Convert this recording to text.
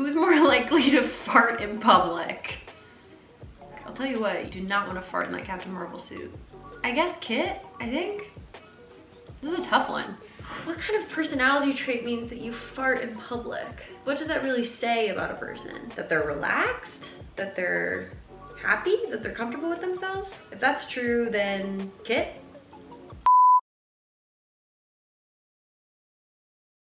Who's more likely to fart in public? I'll tell you what, you do not want to fart in that Captain Marvel suit. I guess Kit, I think. This is a tough one. What kind of personality trait means that you fart in public? What does that really say about a person? That they're relaxed? That they're happy? That they're comfortable with themselves? If that's true, then Kit.